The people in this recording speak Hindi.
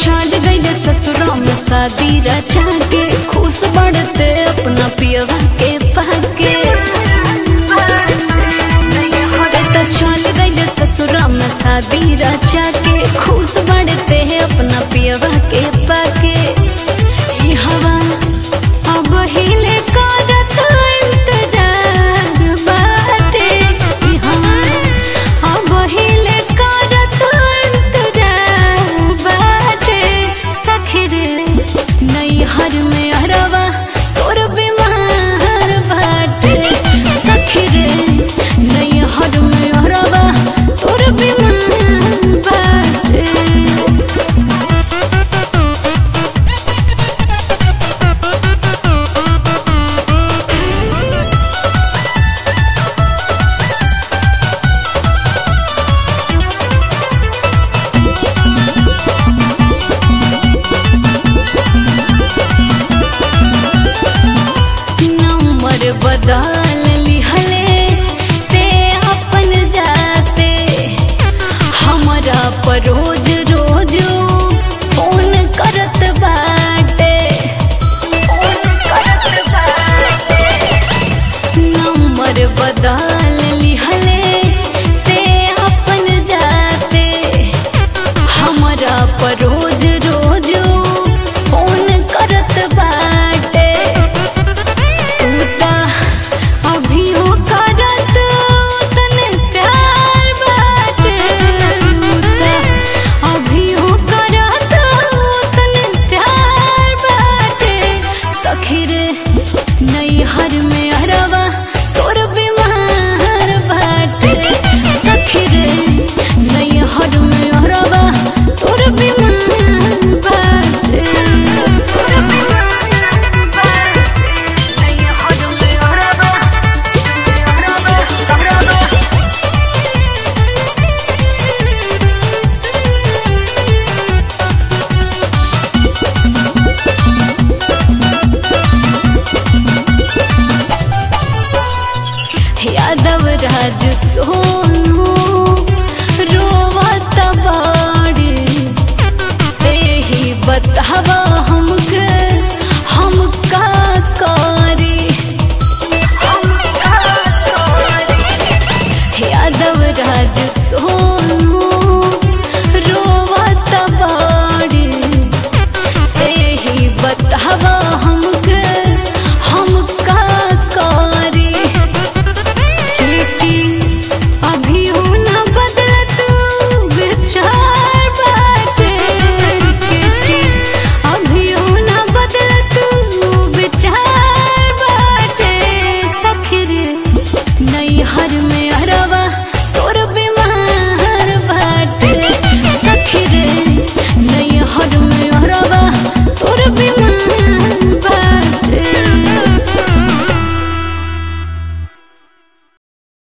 छाड़ गई दे ससुरों में शादी रचा के खुश बढ़ते अपना पियवा के भागे। छाड़ गई दे ससुरों में शादी रचा के खुश बढ़ते अपना पियवा के पाके। ये हवा अब हिले करत इंतजार बाटे। ये हवा अब हिले करत हर में अरवा तोर बीमार बाटे। सखी रे नई हर में अरवा तोर बीमार बाटे। बदल लिहले ते अपन जाते हमरा पर रोज रोज फोन करत बाटे। नंबर बदल लिहले ते अपन जाते हमरा पर रोज रोज फोन करत बाटे। हर में अरवा तोर बीमार बाटे। सखी रे नई हर में अरवा तोर बीमार बाटे। यादव राज सोनू रोवत बाड़ी ते ही बतावा हमके हम का करी। यादव राज सोनू